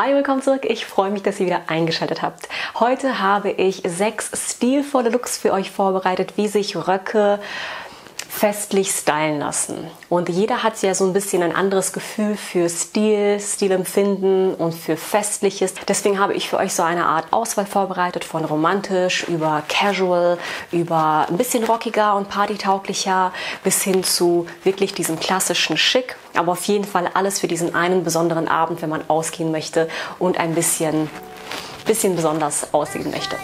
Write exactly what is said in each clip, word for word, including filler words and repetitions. Hi, willkommen zurück. Ich freue mich, dass ihr wieder eingeschaltet habt. Heute habe ich sechs stilvolle Looks für euch vorbereitet, wie sich Röcke festlich stylen lassen. Und jeder hat ja so ein bisschen ein anderes Gefühl für Stil, Stilempfinden und für Festliches. Deswegen habe ich für euch so eine Art Auswahl vorbereitet, von romantisch über casual, über ein bisschen rockiger und partytauglicher bis hin zu wirklich diesem klassischen Schick. Aber auf jeden Fall alles für diesen einen besonderen Abend, wenn man ausgehen möchte und ein bisschen, bisschen besonders aussehen möchte.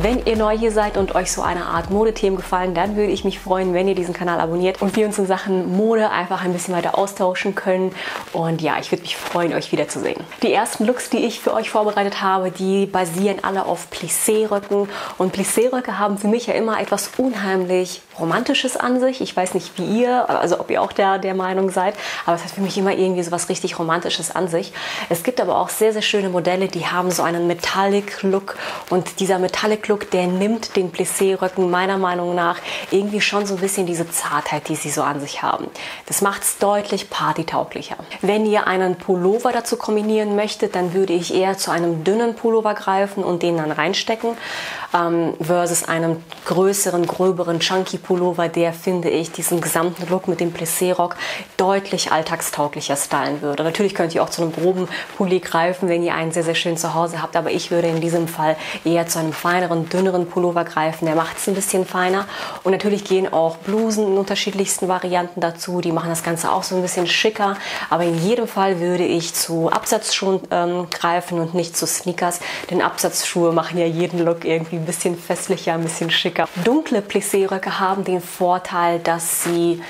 Wenn ihr neu hier seid und euch so eine Art Modethemen gefallen, dann würde ich mich freuen, wenn ihr diesen Kanal abonniert und wir uns in Sachen Mode einfach ein bisschen weiter austauschen können. Und ja, ich würde mich freuen, euch wiederzusehen. Die ersten Looks, die ich für euch vorbereitet habe, die basieren alle auf Plissé-Röcken. Und Plissé-Röcke haben für mich ja immer etwas unheimlich Romantisches an sich. Ich weiß nicht, wie ihr, also ob ihr auch der, der Meinung seid, aber es hat für mich immer irgendwie so was richtig Romantisches an sich. Es gibt aber auch sehr, sehr schöne Modelle, die haben so einen Metallic-Look und dieser Metallic-Look Look, der nimmt den Plissé-Röcken meiner Meinung nach irgendwie schon so ein bisschen diese Zartheit, die sie so an sich haben. Das macht es deutlich partytauglicher. Wenn ihr einen Pullover dazu kombinieren möchtet, dann würde ich eher zu einem dünnen Pullover greifen und den dann reinstecken ähm, versus einem größeren, gröberen, chunky Pullover, der, finde ich, diesen gesamten Look mit dem Plissé-Rock deutlich alltagstauglicher stylen würde. Natürlich könnt ihr auch zu einem groben Pulli greifen, wenn ihr einen sehr, sehr schön zu Hause habt, aber ich würde in diesem Fall eher zu einem feineren, dünneren Pullover greifen, der macht es ein bisschen feiner. Und natürlich gehen auch Blusen in unterschiedlichsten Varianten dazu, die machen das Ganze auch so ein bisschen schicker, aber in jedem Fall würde ich zu Absatzschuhen ähm, greifen und nicht zu Sneakers, denn Absatzschuhe machen ja jeden Look irgendwie ein bisschen festlicher, ein bisschen schicker. Dunkle Plissé-Röcke haben den Vorteil, dass sie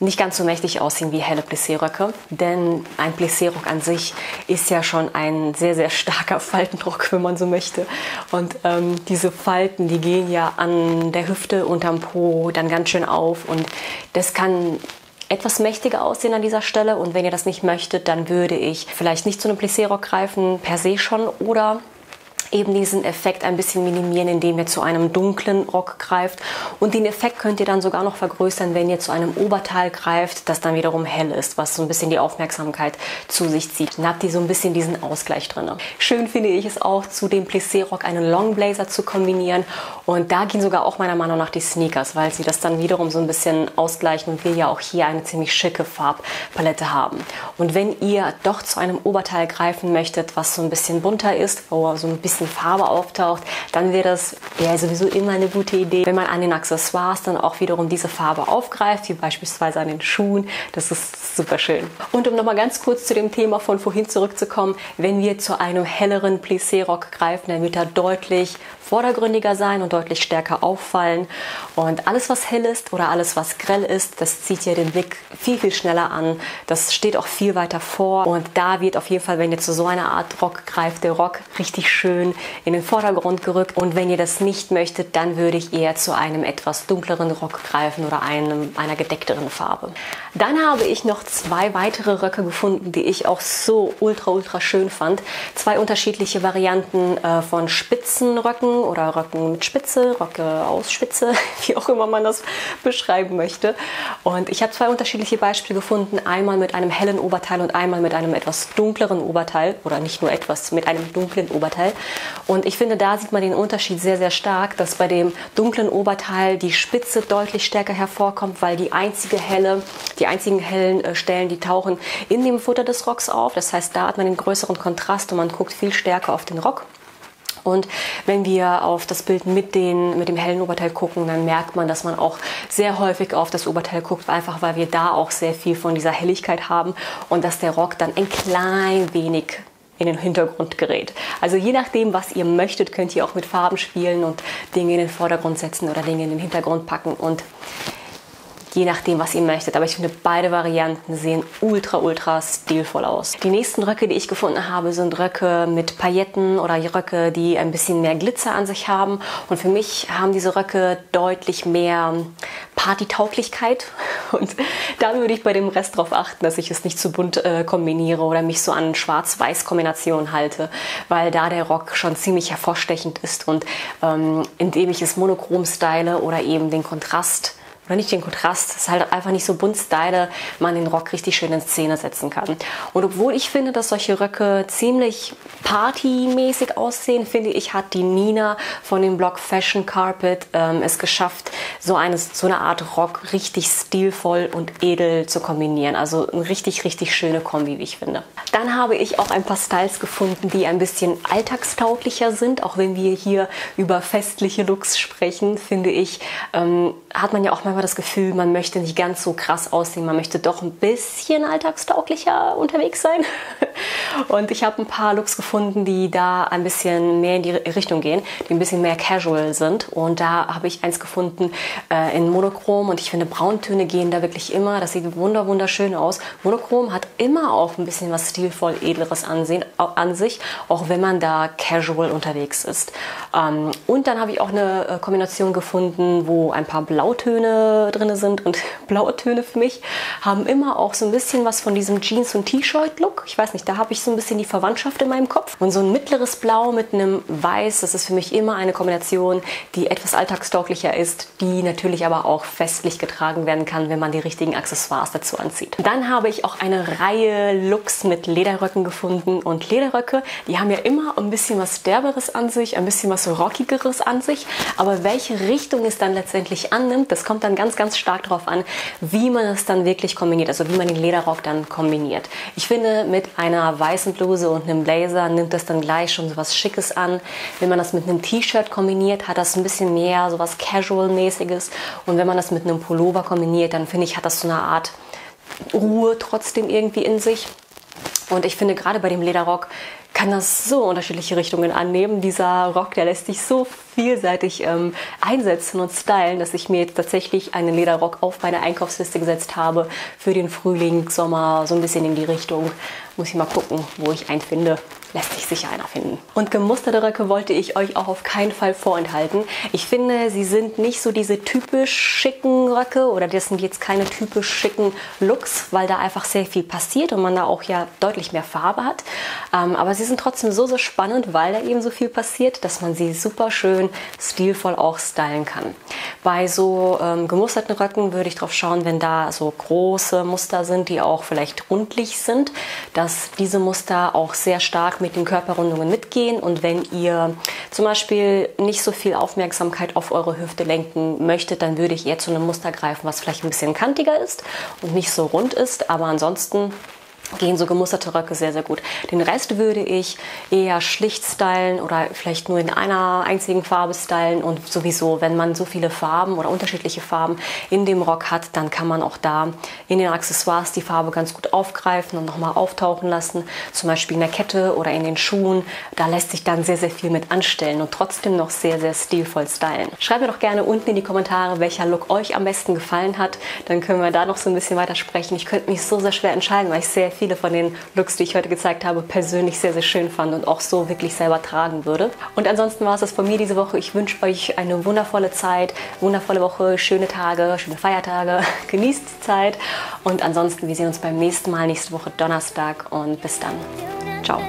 nicht ganz so mächtig aussehen wie helle Plissé-Röcke, denn ein Plissé-Rock an sich ist ja schon ein sehr, sehr starker Faltenrock, wenn man so möchte. Und ähm, diese Falten, die gehen ja an der Hüfte, unterm Po dann ganz schön auf und das kann etwas mächtiger aussehen an dieser Stelle. Und wenn ihr das nicht möchtet, dann würde ich vielleicht nicht zu einem Plissé-Rock greifen, per se schon, oder eben diesen Effekt ein bisschen minimieren, indem ihr zu einem dunklen Rock greift. Und den Effekt könnt ihr dann sogar noch vergrößern, wenn ihr zu einem Oberteil greift, das dann wiederum hell ist, was so ein bisschen die Aufmerksamkeit zu sich zieht. Dann habt ihr so ein bisschen diesen Ausgleich drin. Schön finde ich es auch, zu dem Plissé-Rock einen Longblazer zu kombinieren. Und da gehen sogar auch meiner Meinung nach die Sneakers, weil sie das dann wiederum so ein bisschen ausgleichen und wir ja auch hier eine ziemlich schicke Farbpalette haben. Und wenn ihr doch zu einem Oberteil greifen möchtet, was so ein bisschen bunter ist, wo so ein bisschen Farbe auftaucht, dann wäre das ja sowieso immer eine gute Idee, wenn man an den Accessoires dann auch wiederum diese Farbe aufgreift, wie beispielsweise an den Schuhen. Das ist super schön. Und um nochmal ganz kurz zu dem Thema von vorhin zurückzukommen, wenn wir zu einem helleren Plissé-Rock greifen, dann wird er deutlich vordergründiger sein und deutlich stärker auffallen. Und alles, was hell ist oder alles, was grell ist, das zieht ja den Blick viel, viel schneller an. Das steht auch viel weiter vor. Und da wird auf jeden Fall, wenn ihr zu so einer Art Rock greift, der Rock richtig schön in den Vordergrund gerückt. Und wenn ihr das nicht möchtet, dann würde ich eher zu einem etwas dunkleren Rock greifen oder einem, einer gedeckteren Farbe. Dann habe ich noch zwei weitere Röcke gefunden, die ich auch so ultra ultra schön fand. Zwei unterschiedliche Varianten äh, von Spitzenröcken oder Röcken mit Spitze, Röcke aus Spitze, wie auch immer man das beschreiben möchte. Und ich habe zwei unterschiedliche Beispiele gefunden, einmal mit einem hellen Oberteil und einmal mit einem etwas dunkleren Oberteil, oder nicht nur etwas, mit einem dunklen Oberteil. Und ich finde, da sieht man den Unterschied sehr, sehr stark, dass bei dem dunklen Oberteil die Spitze deutlich stärker hervorkommt, weil die einzige helle, die einzigen hellen Stellen, die tauchen in dem Futter des Rocks auf. Das heißt, da hat man den größeren Kontrast und man guckt viel stärker auf den Rock. Und wenn wir auf das Bild mit, den, mit dem hellen Oberteil gucken, dann merkt man, dass man auch sehr häufig auf das Oberteil guckt, einfach weil wir da auch sehr viel von dieser Helligkeit haben und dass der Rock dann ein klein wenig in den Hintergrund gerät. Also je nachdem, was ihr möchtet, könnt ihr auch mit Farben spielen und Dinge in den Vordergrund setzen oder Dinge in den Hintergrund packen und je nachdem, was ihr möchtet. Aber ich finde, beide Varianten sehen ultra, ultra stilvoll aus. Die nächsten Röcke, die ich gefunden habe, sind Röcke mit Pailletten oder Röcke, die ein bisschen mehr Glitzer an sich haben. Und für mich haben diese Röcke deutlich mehr Partytauglichkeit. Und da würde ich bei dem Rest darauf achten, dass ich es nicht zu bunt äh, kombiniere oder mich so an Schwarz-Weiß-Kombinationen halte, weil da der Rock schon ziemlich hervorstechend ist. Und ähm, indem ich es monochrom style oder eben den Kontrast oder nicht den Kontrast, dass halt einfach nicht so bunt style, man den Rock richtig schön in Szene setzen kann. Und obwohl ich finde, dass solche Röcke ziemlich partymäßig aussehen, finde ich, hat die Nina von dem Blog Fashion Carpet ähm, es geschafft, so eine, so eine Art Rock richtig stilvoll und edel zu kombinieren. Also eine richtig, richtig schöne Kombi, wie ich finde. Dann habe ich auch ein paar Styles gefunden, die ein bisschen alltagstauglicher sind. Auch wenn wir hier über festliche Looks sprechen, finde ich, ähm, hat man ja auch manchmal das Gefühl, man möchte nicht ganz so krass aussehen, man möchte doch ein bisschen alltagstauglicher unterwegs sein. Und ich habe ein paar Looks gefunden, die da ein bisschen mehr in die Richtung gehen, die ein bisschen mehr casual sind. Und da habe ich eins gefunden äh, in Monochrom, und ich finde, Brauntöne gehen da wirklich immer. Das sieht wunder wunderschön aus. Monochrom hat immer auch ein bisschen was stilvoll edleres Ansehen, an sich, auch wenn man da casual unterwegs ist. Ähm, und dann habe ich auch eine Kombination gefunden, wo ein paar Blautöne drin sind, und Blautöne für mich haben immer auch so ein bisschen was von diesem Jeans- und T-Shirt-Look. Ich weiß nicht, da habe ich so ein bisschen die Verwandtschaft in meinem Kopf. Und so ein mittleres Blau mit einem Weiß, das ist für mich immer eine Kombination, die etwas alltagstauglicher ist, die natürlich aber auch festlich getragen werden kann, wenn man die richtigen Accessoires dazu anzieht. Dann habe ich auch eine Reihe Looks mit Lederröcken gefunden, und Lederröcke, die haben ja immer ein bisschen was Derberes an sich, ein bisschen was Rockigeres an sich, aber welche Richtung es dann letztendlich annimmt, das kommt dann ganz, ganz stark darauf an, wie man es dann wirklich kombiniert, also wie man den Lederrock dann kombiniert. Ich finde, mit einer weißen Bluse und einem Blazer nimmt das dann gleich schon so was Schickes an. Wenn man das mit einem T-Shirt kombiniert, hat das ein bisschen mehr so was Casual-mäßiges, und wenn man das mit einem Pullover kombiniert, dann finde ich, hat das so eine Art Ruhe trotzdem irgendwie in sich. Und ich finde, gerade bei dem Lederrock kann das so unterschiedliche Richtungen annehmen. Dieser Rock, der lässt sich so vielseitig ähm, einsetzen und stylen, dass ich mir jetzt tatsächlich einen Lederrock auf meine Einkaufsliste gesetzt habe für den Frühling, Sommer, so ein bisschen in die Richtung. Muss ich mal gucken, wo ich einen finde. Lässt sich sicher einer finden. Und gemusterte Röcke wollte ich euch auch auf keinen Fall vorenthalten. Ich finde, sie sind nicht so diese typisch schicken Röcke, oder das sind jetzt keine typisch schicken Looks, weil da einfach sehr viel passiert und man da auch ja deutlich mehr Farbe hat. Ähm, aber sie sind trotzdem so, so spannend, weil da eben so viel passiert, dass man sie super schön stilvoll auch stylen kann. Bei so ähm, gemusterten Röcken würde ich drauf schauen, wenn da so große Muster sind, die auch vielleicht rundlich sind, dass diese Muster auch sehr stark mit den Körperrundungen mitgehen, und wenn ihr zum Beispiel nicht so viel Aufmerksamkeit auf eure Hüfte lenken möchtet, dann würde ich eher zu einem Muster greifen, was vielleicht ein bisschen kantiger ist und nicht so rund ist, aber ansonsten gehen so gemusterte Röcke sehr, sehr gut. Den Rest würde ich eher schlicht stylen oder vielleicht nur in einer einzigen Farbe stylen, und sowieso, wenn man so viele Farben oder unterschiedliche Farben in dem Rock hat, dann kann man auch da in den Accessoires die Farbe ganz gut aufgreifen und nochmal auftauchen lassen, zum Beispiel in der Kette oder in den Schuhen. Da lässt sich dann sehr, sehr viel mit anstellen und trotzdem noch sehr, sehr stilvoll stylen. Schreibt mir doch gerne unten in die Kommentare, welcher Look euch am besten gefallen hat, dann können wir da noch so ein bisschen weiter sprechen. Ich könnte mich so sehr schwer entscheiden, weil ich sehr viele von den Looks, die ich heute gezeigt habe, persönlich sehr, sehr schön fand und auch so wirklich selber tragen würde. Und ansonsten war es das von mir diese Woche. Ich wünsche euch eine wundervolle Zeit, wundervolle Woche, schöne Tage, schöne Feiertage. Genießt die Zeit, und ansonsten, wir sehen uns beim nächsten Mal, nächste Woche Donnerstag, und bis dann. Ciao.